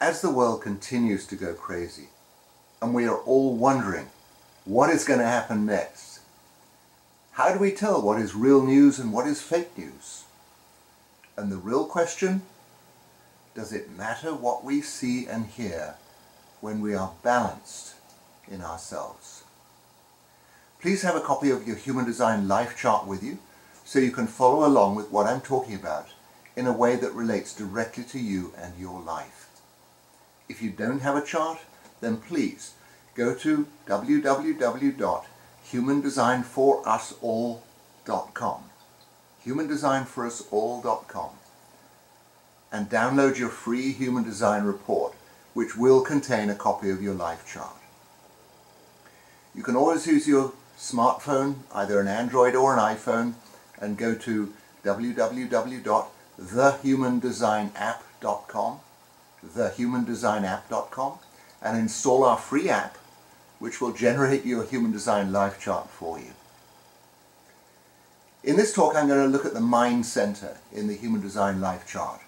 As the world continues to go crazy, and we are all wondering what is going to happen next, how do we tell what is real news and what is fake news? And the real question, does it matter what we see and hear when we are balanced in ourselves? Please have a copy of your Human Design Life Chart with you so you can follow along with what I'm talking about in a way that relates directly to you and your life. If you don't have a chart, then please go to www.humandesignforusall.com, humandesignforusall.com, and download your free Human Design report, which will contain a copy of your life chart. You can always use your smartphone, either an Android or an iPhone, and go to www.thehumandesignapp.com, thehumandesignapp.com, and install our free app, which will generate your Human Design Life Chart for you. In this talk, I'm going to look at the Mind Center in the Human Design Life Chart.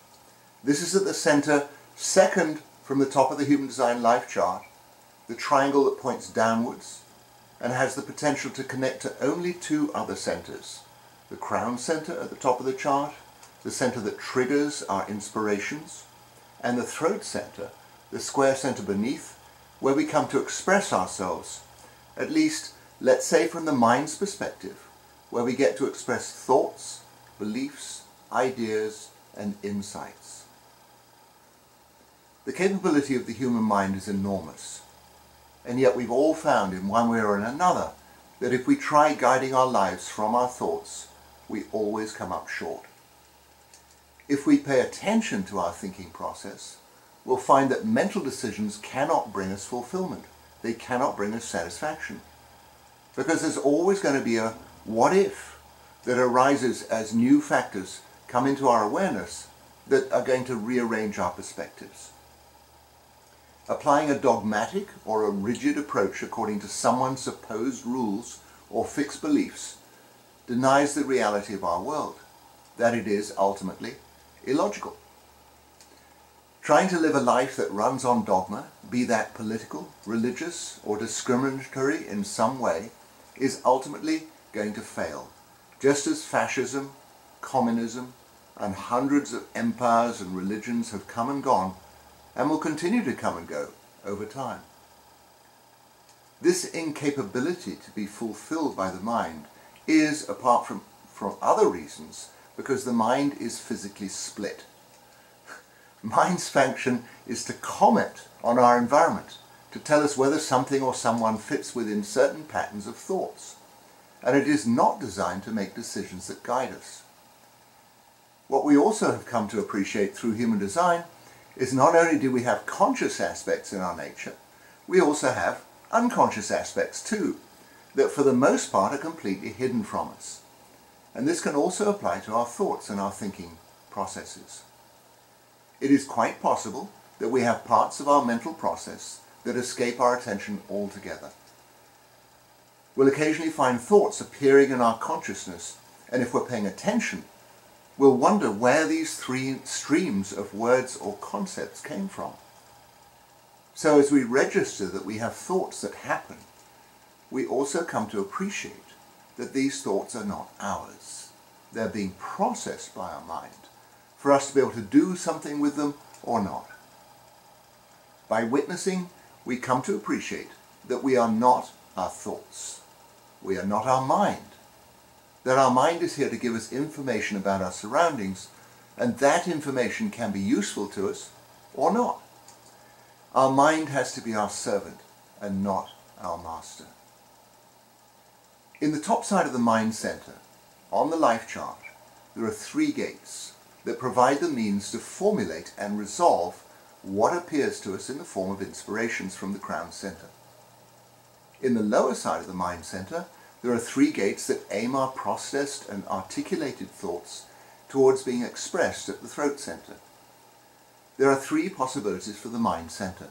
This is at the center, second from the top of the Human Design Life Chart, the triangle that points downwards, and has the potential to connect to only two other centers. The crown center at the top of the chart, the center that triggers our inspirations, and the throat center, the square center beneath, where we come to express ourselves, at least, let's say, from the mind's perspective, where we get to express thoughts, beliefs, ideas, and insights. The capability of the human mind is enormous, and yet we've all found in one way or another that if we try guiding our lives from our thoughts, we always come up short. If we pay attention to our thinking process, we'll find that mental decisions cannot bring us fulfillment. They cannot bring us satisfaction. Because there's always going to be a what if that arises as new factors come into our awareness that are going to rearrange our perspectives. Applying a dogmatic or a rigid approach according to someone's supposed rules or fixed beliefs denies the reality of our world, that it is ultimately illogical. Trying to live a life that runs on dogma, be that political, religious, or discriminatory in some way, is ultimately going to fail, just as fascism, communism, and hundreds of empires and religions have come and gone, and will continue to come and go over time. This incapability to be fulfilled by the mind is, apart from other reasons, because the mind is physically split. Mind's function is to comment on our environment, to tell us whether something or someone fits within certain patterns of thoughts, and it is not designed to make decisions that guide us. What we also have come to appreciate through Human Design is not only do we have conscious aspects in our nature, we also have unconscious aspects too, that for the most part are completely hidden from us. And this can also apply to our thoughts and our thinking processes. It is quite possible that we have parts of our mental process that escape our attention altogether. We'll occasionally find thoughts appearing in our consciousness, and if we're paying attention, we'll wonder where these three streams of words or concepts came from. So as we register that we have thoughts that happen, we also come to appreciate that these thoughts are not ours. They're being processed by our mind for us to be able to do something with them or not. By witnessing, we come to appreciate that we are not our thoughts. We are not our mind. That our mind is here to give us information about our surroundings, and that information can be useful to us or not. Our mind has to be our servant and not our master. In the top side of the Mind Center, on the Life Chart, there are three gates that provide the means to formulate and resolve what appears to us in the form of inspirations from the Crown Center. In the lower side of the Mind Center, there are three gates that aim our processed and articulated thoughts towards being expressed at the Throat Center. There are three possibilities for the Mind Center.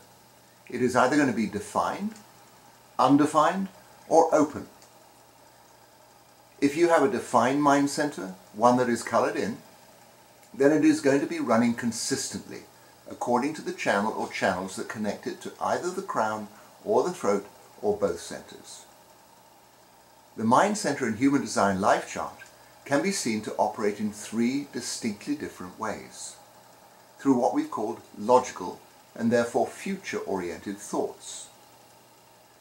It is either going to be defined, undefined, or open. If you have a defined mind center, one that is colored in, then it is going to be running consistently according to the channel or channels that connect it to either the crown or the throat or both centers. The mind center in Human Design Life Chart can be seen to operate in three distinctly different ways, through what we've called logical and therefore future-oriented thoughts,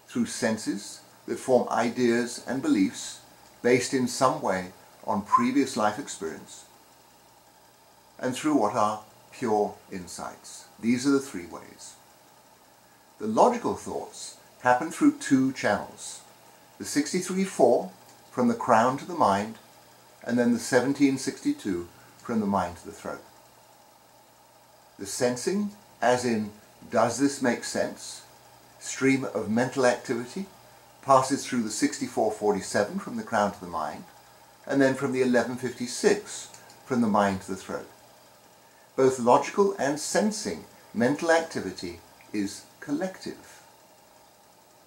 through senses that form ideas and beliefs based in some way on previous life experience, and through what are pure insights. These are the three ways. The logical thoughts happen through two channels, the 63-4 from the crown to the mind, and then the 1762 from the mind to the throat. The sensing, as in, does this make sense, stream of mental activity passes through the 64-47 from the crown to the mind, and then from the 11-56 from the mind to the throat. Both logical and sensing mental activity is collective.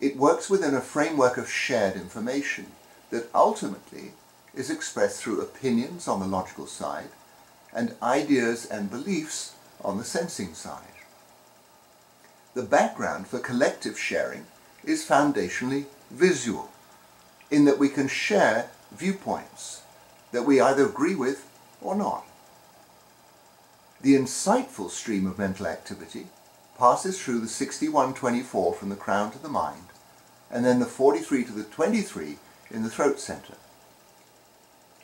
It works within a framework of shared information that ultimately is expressed through opinions on the logical side and ideas and beliefs on the sensing side. The background for collective sharing is foundationally visual, in that we can share viewpoints that we either agree with or not. The insightful stream of mental activity passes through the 61-24 from the crown to the mind, and then the 43 to the 23 in the throat center.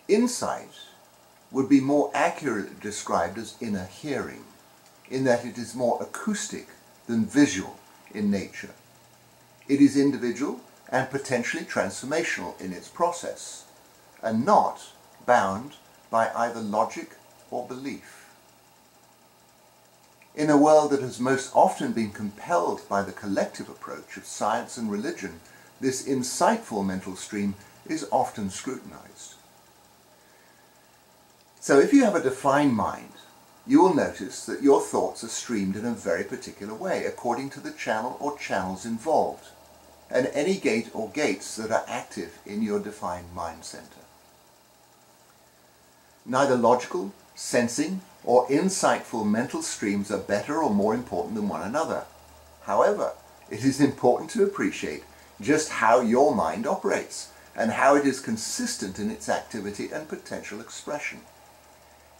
Insight would be more accurately described as inner hearing, in that it is more acoustic than visual in nature. It is individual and potentially transformational in its process, and not bound by either logic or belief. In a world that has most often been compelled by the collective approach of science and religion, this insightful mental stream is often scrutinized. So if you have a defined mind, you will notice that your thoughts are streamed in a very particular way according to the channel or channels involved, and any gate or gates that are active in your defined mind center. Neither logical, sensing, or insightful mental streams are better or more important than one another. However, it is important to appreciate just how your mind operates and how it is consistent in its activity and potential expression.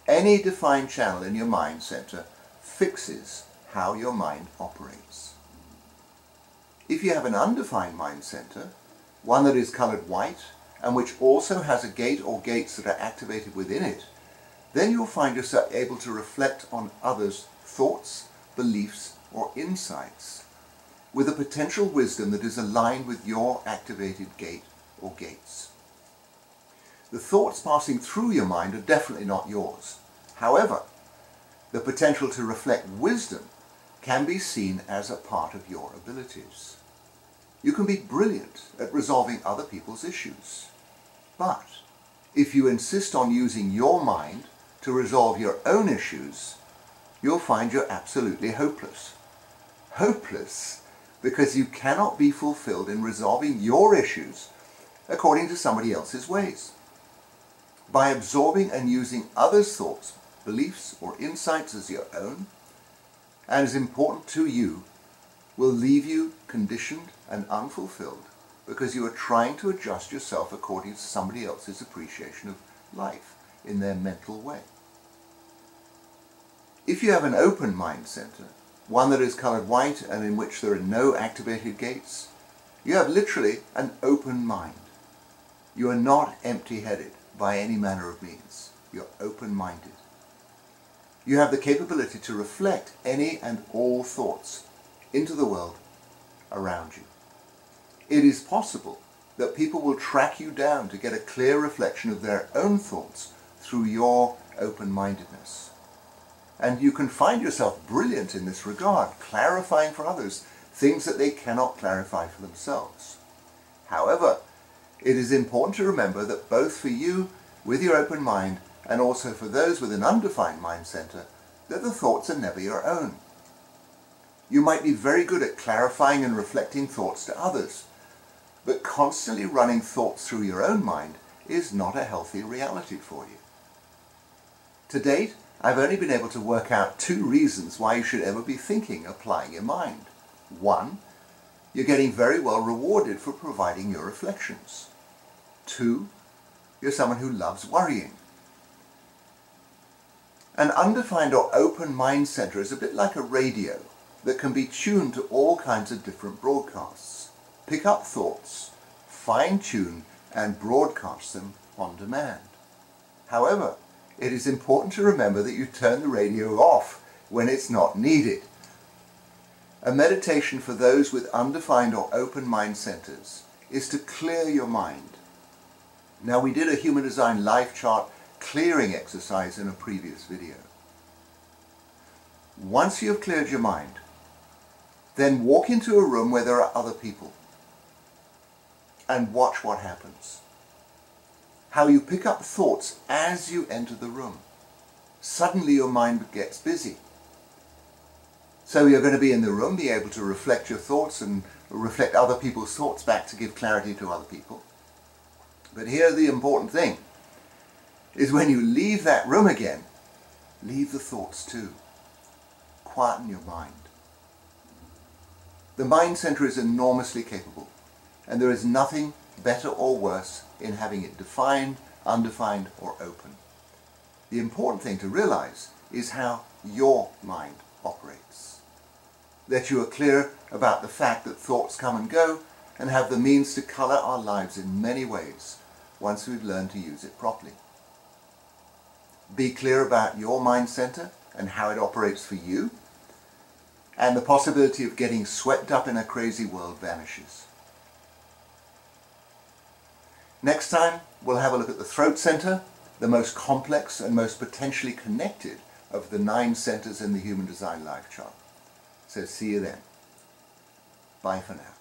Any defined channel in your mind center fixes how your mind operates. If you have an undefined mind center, one that is colored white and which also has a gate or gates that are activated within it, then you'll find yourself able to reflect on others' thoughts, beliefs, or insights with a potential wisdom that is aligned with your activated gate or gates. The thoughts passing through your mind are definitely not yours. However, the potential to reflect wisdom can be seen as a part of your abilities. You can be brilliant at resolving other people's issues, but if you insist on using your mind to resolve your own issues, you'll find you're absolutely hopeless. Hopeless because you cannot be fulfilled in resolving your issues according to somebody else's ways. By absorbing and using others' thoughts, beliefs, or insights as your own, and as important to you, will leave you conditioned and unfulfilled because you are trying to adjust yourself according to somebody else's appreciation of life in their mental way. If you have an open mind center, one that is colored white and in which there are no activated gates, you have literally an open mind. You are not empty-headed by any manner of means. You're open-minded. You have the capability to reflect any and all thoughts into the world around you. It is possible that people will track you down to get a clear reflection of their own thoughts through your open-mindedness. And you can find yourself brilliant in this regard, clarifying for others things that they cannot clarify for themselves. However, it is important to remember that both for you, with your open mind, and also for those with an undefined mind center, that the thoughts are never your own. You might be very good at clarifying and reflecting thoughts to others, but constantly running thoughts through your own mind is not a healthy reality for you. To date, I've only been able to work out two reasons why you should ever be thinking, applying your mind. One, you're getting very well rewarded for providing your reflections. Two, you're someone who loves worrying. An undefined or open mind center is a bit like a radio that can be tuned to all kinds of different broadcasts. Pick up thoughts, fine-tune and broadcast them on demand. However, it is important to remember that you turn the radio off when it's not needed. A meditation for those with undefined or open mind centers is to clear your mind. Now, we did a Human Design life chart clearing exercise in a previous video. Once you have cleared your mind, then walk into a room where there are other people and watch what happens. How you pick up thoughts as you enter the room. Suddenly your mind gets busy. So you're going to be in the room, be able to reflect your thoughts and reflect other people's thoughts back to give clarity to other people. But here the important thing is when you leave that room again, leave the thoughts too. Quieten your mind. The mind center is enormously capable, and there is nothing better or worse in having it defined, undefined or open. The important thing to realize is how your mind operates. That you are clear about the fact that thoughts come and go and have the means to color our lives in many ways once we've learned to use it properly. Be clear about your mind center and how it operates for you, and the possibility of getting swept up in a crazy world vanishes. Next time, we'll have a look at the throat center, the most complex and most potentially connected of the 9 centers in the Human Design life chart. So see you then. Bye for now.